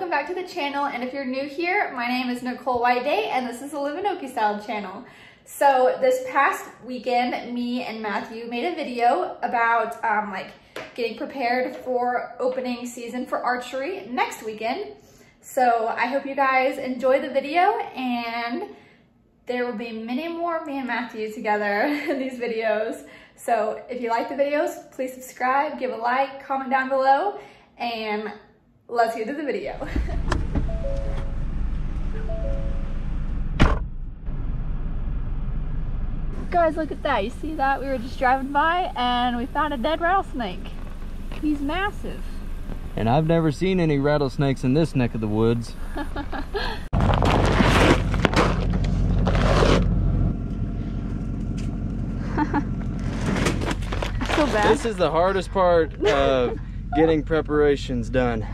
welcome back to the channel. And if you're new here, my name is Nicole White Day, and this is the Livin' Okie Style channel. So this past weekend, me and Matthew made a video about like getting prepared for opening season for archery next weekend. So I hope you guys enjoy the video, and there will be many more me and Matthew together in these videos. So if you like the videos, please subscribe, give a like, comment down below, and let's get to the video. Guys, look at that. You see that? We were just driving by and we found a dead rattlesnake. He's massive. And I've never seen any rattlesnakes in this neck of the woods. This is the hardest part of getting preparations done.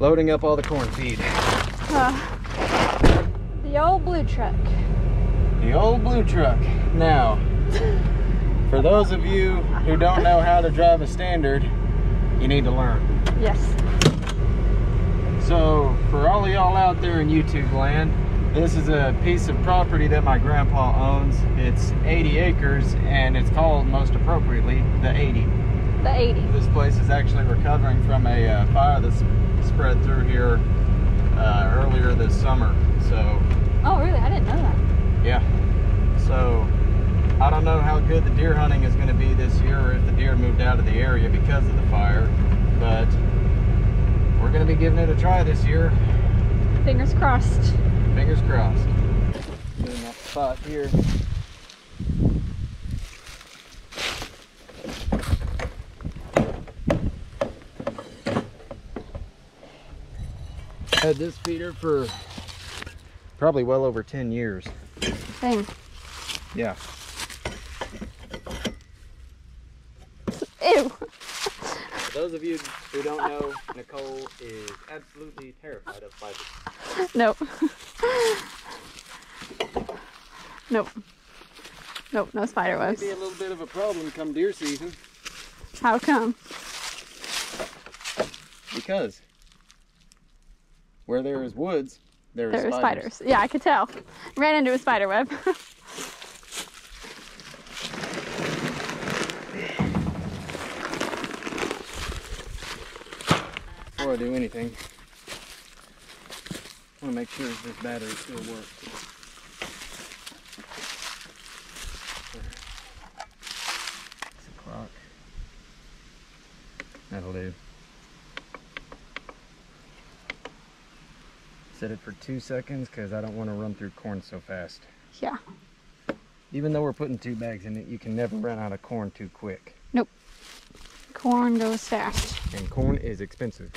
Loading up all the corn feed. The old blue truck. The old blue truck. Now, for those of you who don't know how to drive a standard, you need to learn. Yes. So, for all of y'all out there in YouTube land, this is a piece of property that my grandpa owns. It's 80 acres, and it's called, most appropriately, the 80. The 80. This place is actually recovering from a fire that's spread through here earlier this summer. So. Oh, really? I didn't know that. Yeah. So, I don't know how good the deer hunting is going to be this year, or if the deer moved out of the area because of the fire, but we're going to be giving it a try this year. Fingers crossed. Fingers crossed. Doing that spot here. Had this feeder for probably well over 10 years. Dang. Yeah. Ew. For those of you who don't know, Nicole is absolutely terrified of spiders. Nope. Nope. Nope, no spider webs. That may be a little bit of a problem come deer season. How come? Because where there is woods, there are spiders. Yeah, I could tell. Ran into a spider web. Before I do anything, I want to make sure this battery still works. 6 o'clock. That'll do. Set it for 2 seconds because I don't want to run through corn so fast. Yeah. Even though we're putting 2 bags in it, you can never run out of corn too quick. Nope. Corn goes fast. And corn is expensive.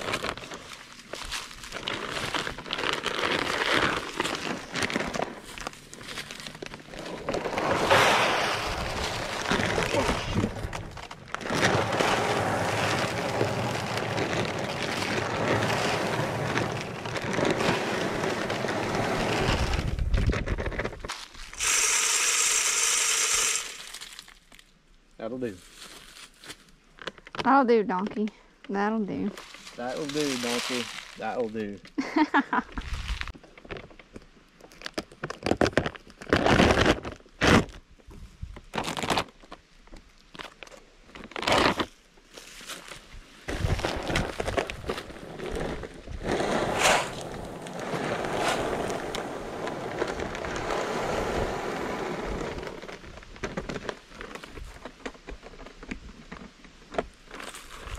That'll do. That'll do, donkey. That'll do. That'll do, donkey. That'll do.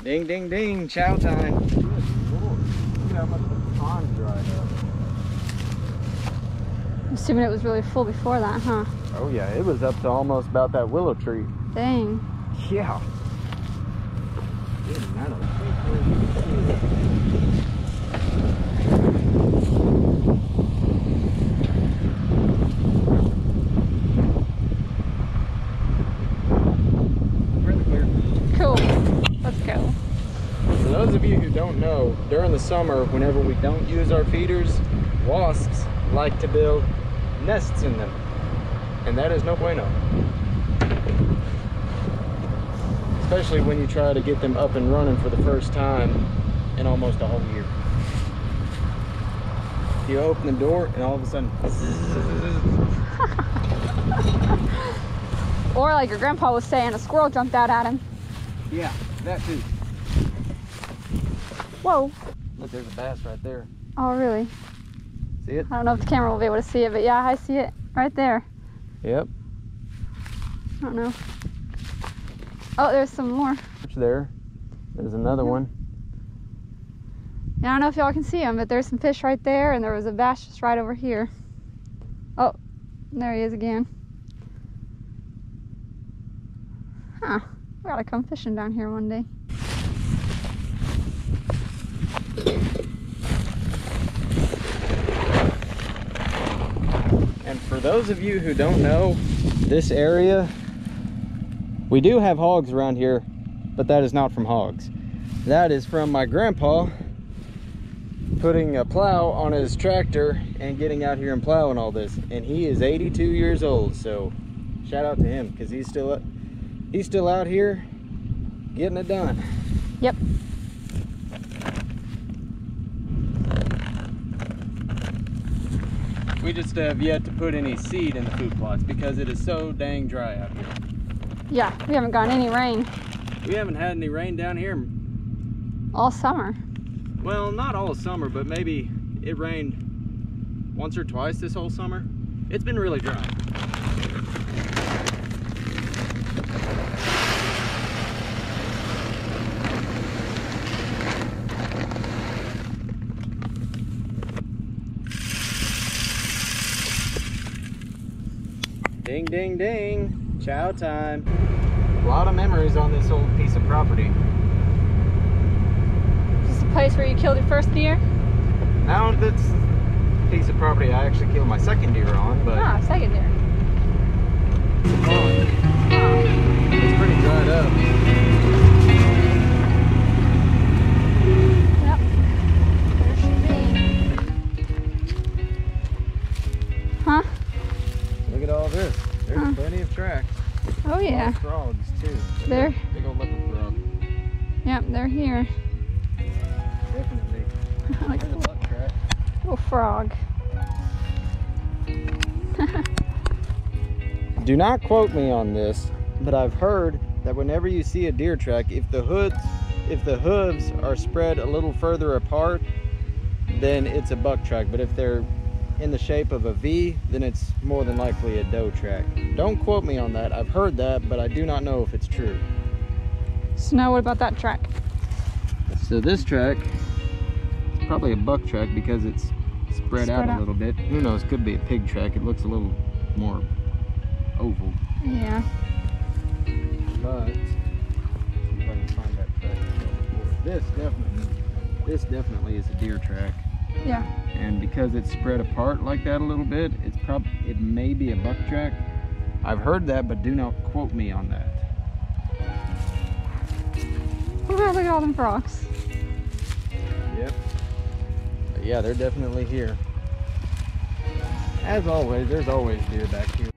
Ding, ding, ding, chow time. Good Lord. Look how much the pond dried up. I'm assuming it was really full before that, huh? Oh yeah, it was up to almost about that willow tree. Dang. Yeah. During the summer, whenever we don't use our feeders, wasps like to build nests in them, and that is no bueno, especially when you try to get them up and running for the first time in almost a whole year. You open the door and all of a sudden or like your grandpa was saying, a squirrel jumped out at him. Yeah, that too. Whoa. Look, there's a bass right there. Oh, really? See it? I don't know if the camera will be able to see it, but yeah, I see it right there. Yep. I don't know. Oh, there's some more. There. There's another one. Yeah, I don't know if y'all can see them, but there's some fish right there, and there was a bass just right over here. Oh, there he is again. Huh. We gotta come fishing down here one day. And for those of you who don't know this area, we do have hogs around here, but that is not from hogs. That is from my grandpa putting a plow on his tractor and getting out here and plowing all this. And he is 82 years old, so shout out to him, because he's still out here getting it done. Yep. We just have yet to put any seed in the food plots because it is so dang dry out here. Yeah, we haven't gotten any rain. We haven't had any rain down here. All summer. Well, not all summer, but maybe it rained once or twice this whole summer. It's been really dry. Ding, ding, ding. Chow time. A lot of memories on this old piece of property. Is this the place where you killed your first deer? No, that's the piece of property I actually killed my second deer on, but... Ah, second deer. Oh, it's pretty dried up. Yep. There should be. Huh? Look at all this. There's plenty of tracks. Oh yeah. Frogs too. They're big old leopard frog. Yep, they're here. Definitely. Like a little track. Little frog. Do not quote me on this, but I've heard that whenever you see a deer track, if the hooves are spread a little further apart, then it's a buck track. But if they're in the shape of a V, then it's more than likely a doe track. Don't quote me on that. I've heard that, but I do not know if it's true. So now what about that track? So this track is probably a buck track because it's spread out a little bit. Who knows, could be a pig track. It looks a little more oval. Yeah. But see if I can find that track. This definitely is a deer track. Yeah. And because it's spread apart like that a little bit, it may be a buck track. I've heard that, but do not quote me on that. Oh God, look at all them frogs. Yep. But yeah, they're definitely here. As always, there's always deer back here.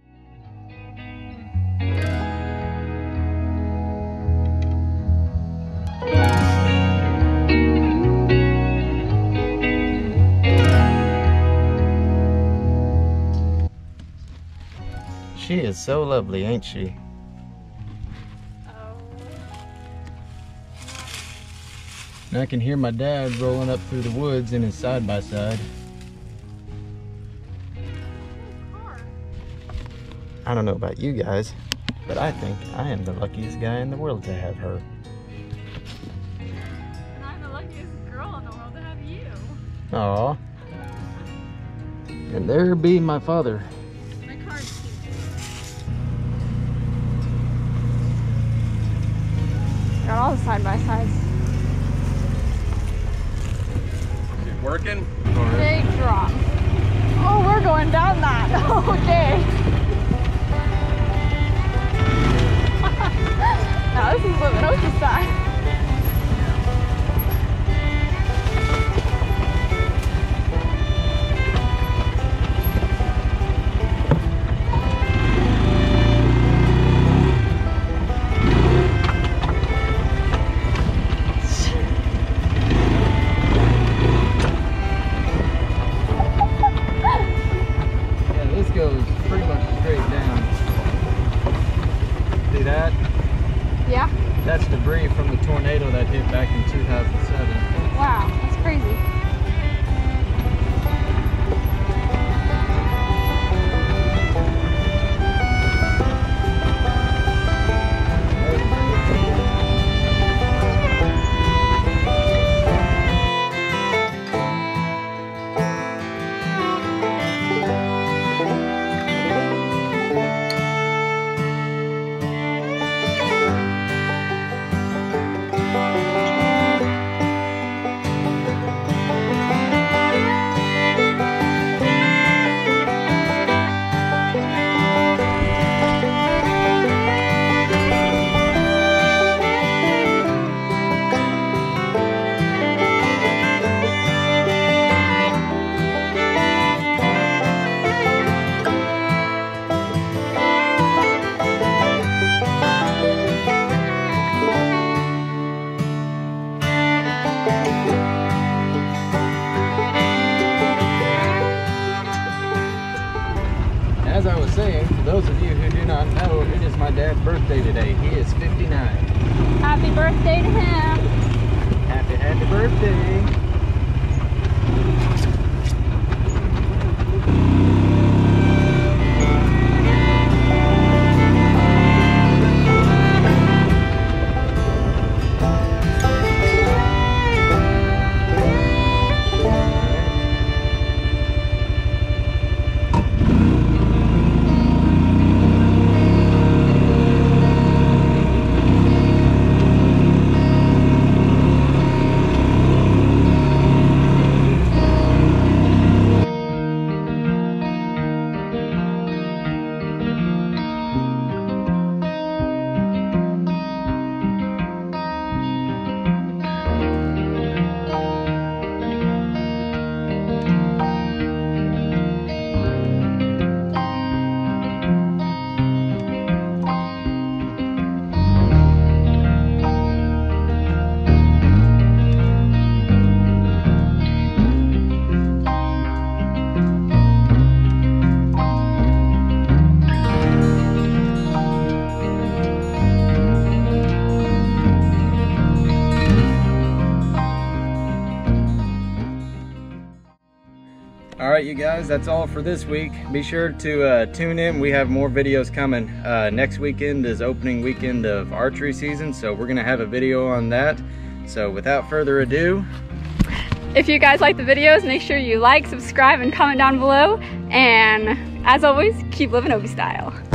She is so lovely, ain't she? Oh. And I can hear my dad rolling up through the woods in his side-by-side. I don't know about you guys, but I think I am the luckiest guy in the world to have her. And I'm the luckiest girl in the world to have you. Aww. And there be my father. Got all the side-by-sides. Is it working? Or... Big drop. Oh, we're going down that. Okay. Now this is Livin' Okie style. my dad's birthday today. He is 59. Happy birthday to him. Happy, happy birthday. Alright you guys, that's all for this week. Be sure to tune in. We have more videos coming. Next weekend is opening weekend of archery season, so we're going to have a video on that. So without further ado. If you guys like the videos, make sure you like, subscribe, and comment down below. And as always, keep living Okie Style.